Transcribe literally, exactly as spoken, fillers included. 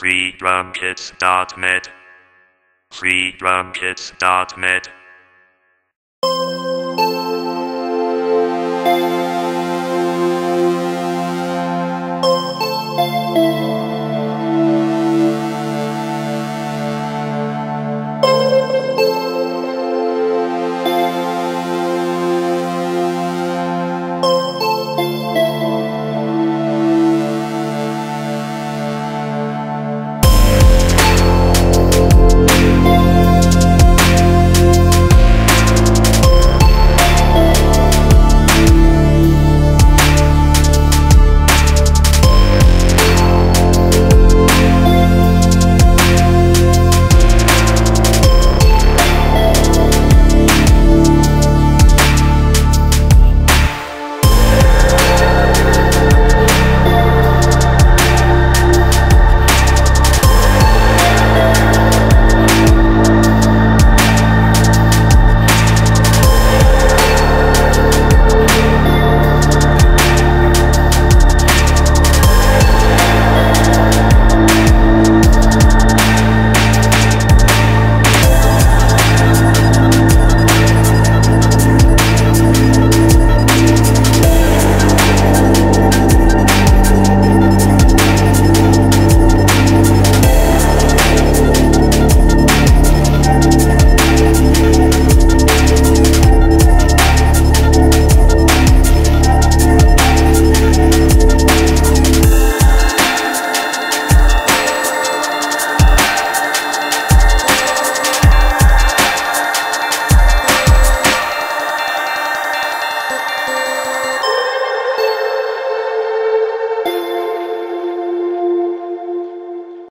free drum kits dot net, free drum kits dot net.